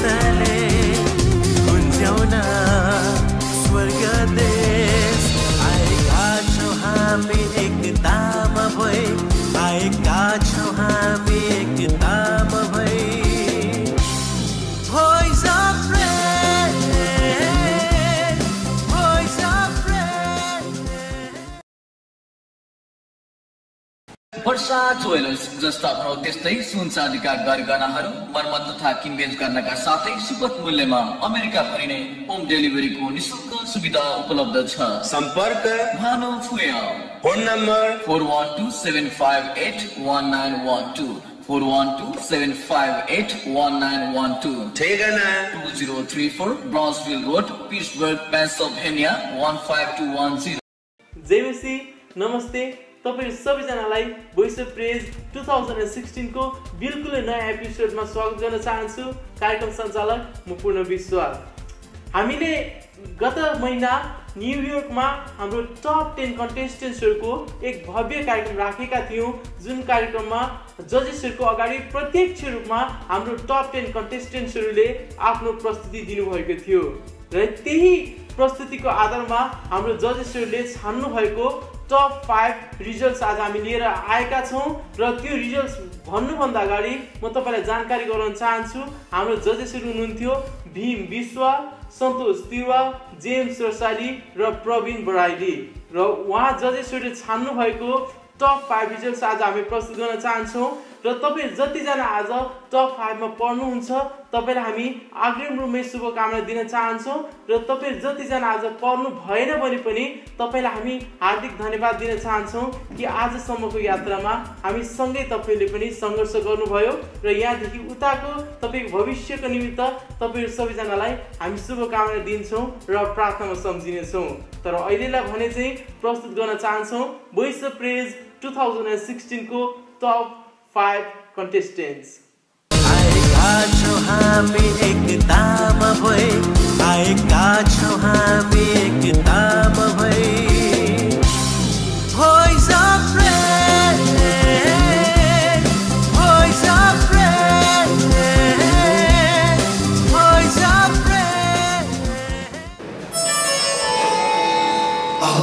तले गुंजवना स्वर्गदेश आएगा छो हामी एकताम भई आएगा छो हामी एकताम भई साथ जस्ता भाव त्यस्तै सुनचाँदीका गरगहनाहरू मर्मत तथा किनबेच गर्नका साथै सुपथ मूल्यमा अमेरिका परिने होम डेलिभरीको निशुल्क सुविधा उपलब्ध छ। सम्पर्क भानु फुया फोन नम्बर 4127581912 4127581912 ठेगाना 2034 Brownsville road Pittsburgh Pennsylvania 15210। JMC नमस्ते, तपाईं सबैजनालाई भोइस अफ प्रेज 2016 को बिल्कुलै नयाँ एपिसोडमा स्वागत गर्न चाहन्छु। कार्यक्रम सञ्चालक म पूर्ण विश्व। हामीले गत महिना न्युयोर्कमा हाम्रो टप 10 कन्टेस्टेन्ट्सहरुको एक भव्य कार्यक्रम राखेका थियौं, जुन कार्यक्रममा जजेसहरुको अगाडि प्रत्यक्ष रूपमा हाम्रो टप 10 कन्टेस्टेन्ट्सहरुले आफ्नो प्रस्तुति दिनुभएको थियो र त्यही प्रस्तुतिको आधारमा हाम्रो जजेसहरुले छान्नु भएको टप 5 रिजल्ट्स आज हामी लिएर आएका छौं र त्यो रिजल्ट्स भन्नुभन्दा अगाडि म तपाईलाई जानकारी गराउन चाहन्छु। हाम्रो जजेसहरु हुनुहुन्थ्यो भीम विश्व, सन्तोष तिवा, जेम्स रसाइली र प्रवीण बराइली र उहाँ जजेसहरुले छान्नु भएको टप 5 रिजल्ट्स आज हामी प्रस्तुत गर्न चाहन्छौं र तपाई जतिजना आज टप 5 मा पढ्नुहुन्छ तपाईलाई हामी अग्रिम रूपमै शुभकामना दिन चाहन्छौं र तपाई जतिजना आज पढ्नु भएन भने पनि तपाईलाई हामी हार्दिक धन्यवाद दिन चाहन्छौं कि आजसम्मको यात्रामा हामी सँगै तपाईले पनि संघर्ष गर्नुभयो र यहाँदेखि उताको तपाईको भविष्यको निमित्त तपाईहरु सबैजनालाई हामी शुभकामना दिन्छौं र प्रार्थना सम्झिनेछौं। तर अहिलेलाई भने चाहिँ प्रस्तुत गर्न चाहन्छौं भोइस अफ प्रेज 2016 को टप 5 contestants. आएगा छो हामी एकताम भई आएगा छो हामी एकताम भई voice of praise voice of praise oh.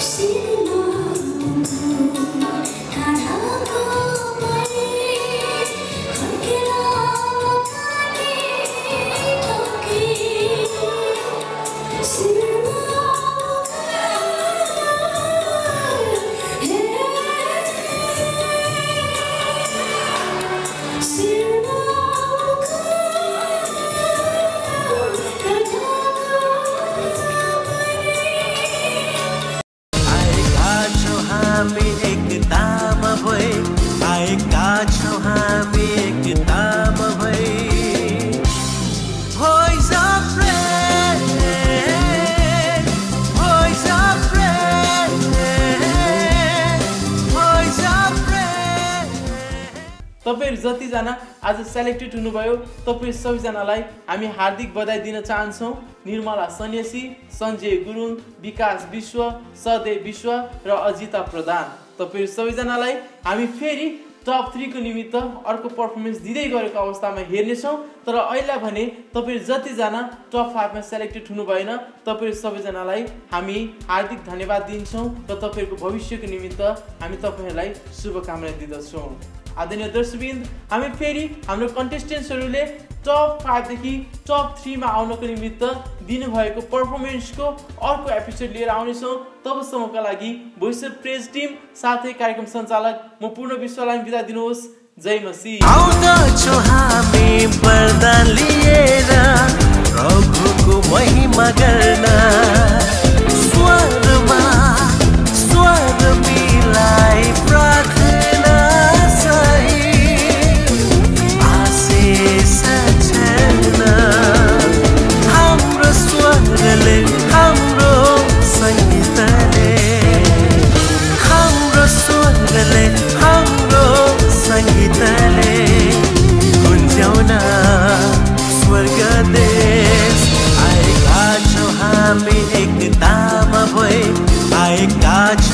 तपाईहरु जतिजना आज सेलेक्टेड हुनुभयो तपाई सबैजनालाई हामी हार्दिक बधाई दिन चाहन्छौं। निर्मला सन्यासी, संजय गुरुन, विकास विश्व, सदे विश्व र अजिता प्रधान, तपाईहरु सबैजनालाई हामी फेरि टप 3 को निमित्त अर्को पर्फर्मेन्स दिदै गरेको अवस्थामा हेर्नेछौं। तर अहिले भने तपाईहरु जतिजना टप 5 मा सेलेक्टेड हुनु भएन तपाईहरु सबैजनालाई हामी हार्दिक धन्यवाद दिन्छौं र तपाईहरुको भविष्यको निमित्त हामी तपाईहरुलाई शुभकामना दिदछौं। आदरणीय दर्शकवृन्द, हामी फेरि हाम्रो कन्टेस्टेन्ट्सहरुले टप 5 देखि टप 3 मा आउनको निमित्त दिनुभएको पर्फर्मेन्सको अर्को एपिसोड लिएर आउनेछौं। तबसम्मका लागि भोइस अफ प्रेज टिम साथै कार्यक्रम सञ्चालक म पूर्ण विश्वलाई बिदा दिनुहोस्। जय मसीह। आउँदछौ हामी पर्दा लिएर प्रभुको महिमा गर्न, स्वर्गमा स्वर्ग मिलाई प्रार्थना I got you.